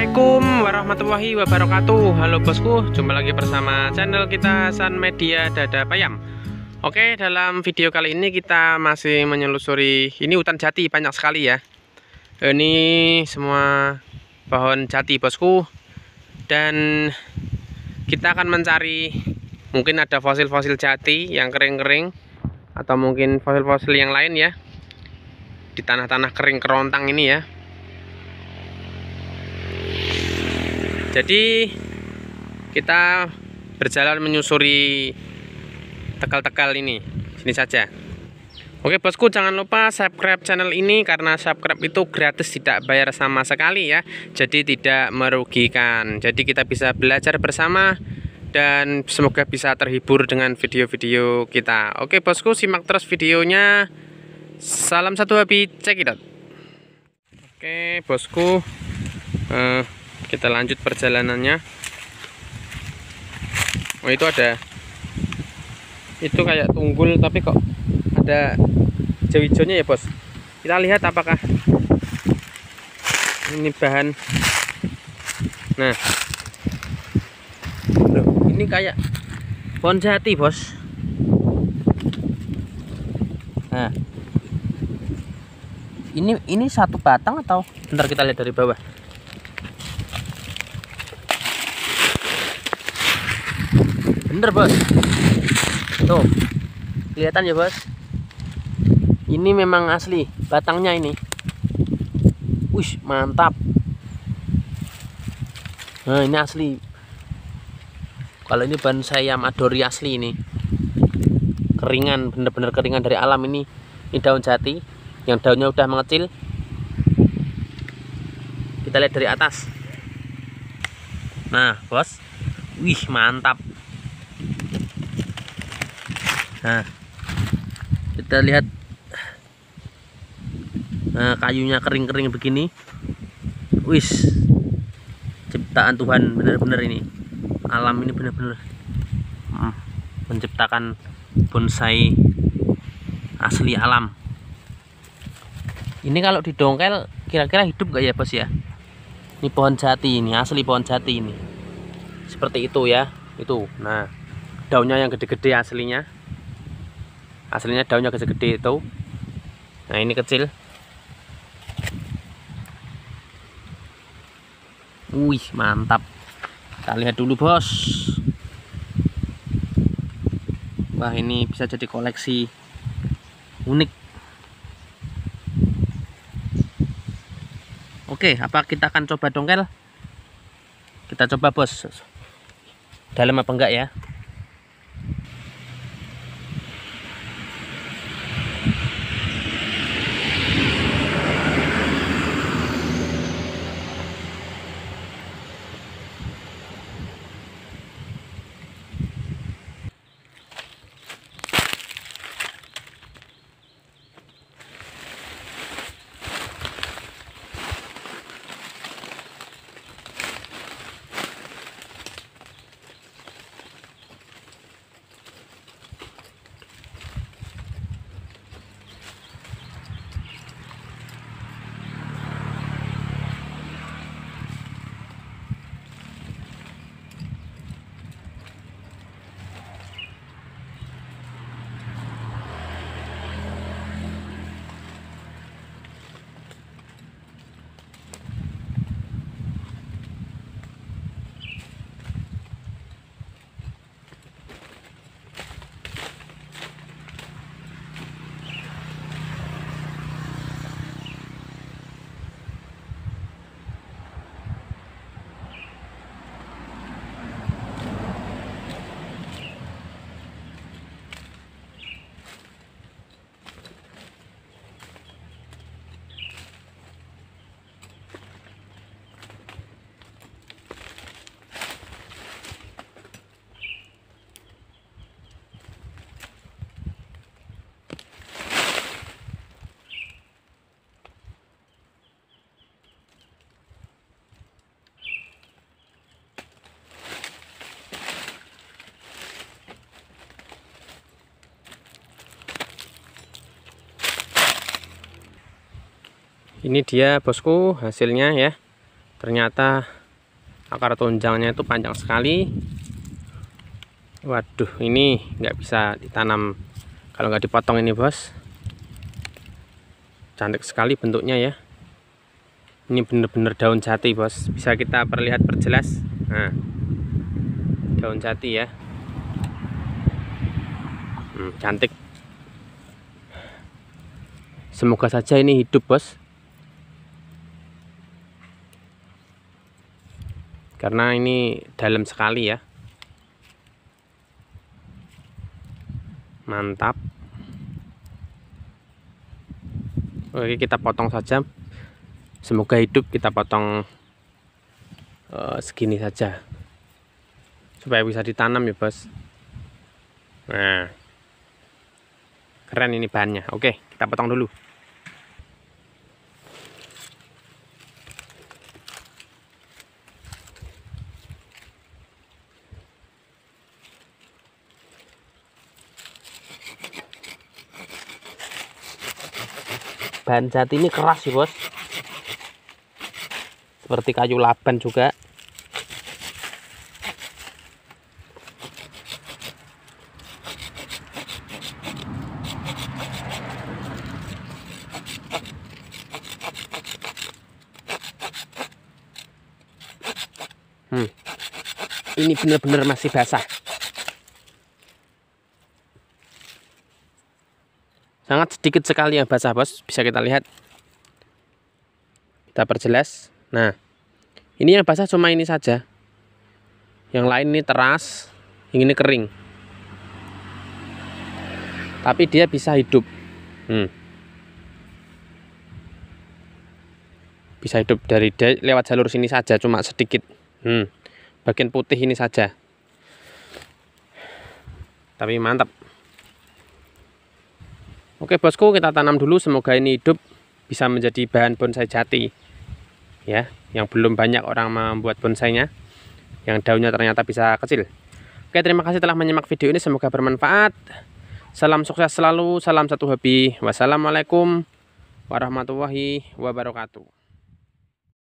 Assalamualaikum warahmatullahi wabarakatuh. Halo bosku, jumpa lagi bersama channel kita San Media Dada Payam. Oke, dalam video kali ini kita masih menyelusuri. Ini hutan jati banyak sekali ya. Ini semua pohon jati bosku. Dan kita akan mencari, mungkin ada fosil-fosil jati yang kering-kering, atau mungkin fosil-fosil yang lain ya, di tanah-tanah kering kerontang ini ya. Jadi kita berjalan menyusuri Tegal-Tegal ini, sini saja. Oke bosku, jangan lupa subscribe channel ini, karena subscribe itu gratis, tidak bayar sama sekali ya. Jadi tidak merugikan. Jadi kita bisa belajar bersama dan semoga bisa terhibur dengan video-video kita. Oke bosku, simak terus videonya. Salam satu habis, cekidot. Oke bosku, kita lanjut perjalanannya. Oh, itu ada, itu kayak tunggul tapi kok ada hijau-hijaunya ya bos. Kita lihat apakah ini bahan. Nah, ini kayak pohon jati bos. Nah, ini satu batang atau bentar, kita lihat dari bawah. Bener bos, tuh kelihatan ya bos, ini memang asli batangnya ini. Wih, mantap. Nah, ini asli. Kalau ini bonsai yamadori asli ini, keringan, bener-bener keringan dari alam ini. Ini daun jati yang daunnya udah mengecil. Kita lihat dari atas. Nah bos, wih, mantap. Nah, kita lihat. Nah, kayunya kering-kering begini. Wis, ciptaan Tuhan benar-benar ini. Alam ini benar-benar menciptakan bonsai asli alam. Ini kalau didongkel kira-kira hidup gak ya bos ya? Ini pohon jati ini, asli pohon jati ini. Seperti itu ya, itu. Nah, daunnya yang gede-gede aslinya. Aslinya daunnya gede-gede itu. Nah, ini kecil. Wih, mantap. Kita lihat dulu bos. Wah, ini bisa jadi koleksi unik. Oke, apa kita akan coba dongkel? Kita coba bos, dalam apa enggak ya. Ini dia bosku hasilnya ya. ternyata akar tunjangnya itu panjang sekali. Waduh, ini nggak bisa ditanam kalau nggak dipotong ini, bos. Cantik sekali bentuknya ya. Ini bener-bener daun jati, bos. Bisa kita perjelas. Nah, daun jati ya. Cantik. Semoga saja ini hidup, bos. Karena ini dalam sekali ya. Mantap. Oke, kita potong saja. Semoga hidup, kita potong segini saja supaya bisa ditanam ya, bos. Nah, keren ini bahannya. Oke, kita potong dulu. Bahan jati ini keras sih, bos. Seperti kayu laban juga. Ini benar-benar masih basah. Sangat sedikit sekali yang basah, bos. Bisa kita lihat. Kita perjelas. Nah, ini yang basah cuma ini saja. Yang lain ini teras, yang ini kering. Tapi dia bisa hidup. Bisa hidup dari lewat jalur sini saja, cuma sedikit. Bagian putih ini saja. Tapi mantap. Oke, bosku, kita tanam dulu. Semoga ini hidup, bisa menjadi bahan bonsai jati. Ya, yang belum banyak orang membuat bonsainya, yang daunnya ternyata bisa kecil. Oke, terima kasih telah menyimak video ini, semoga bermanfaat. Salam sukses selalu, salam satu hobi. Wassalamualaikum warahmatullahi wabarakatuh.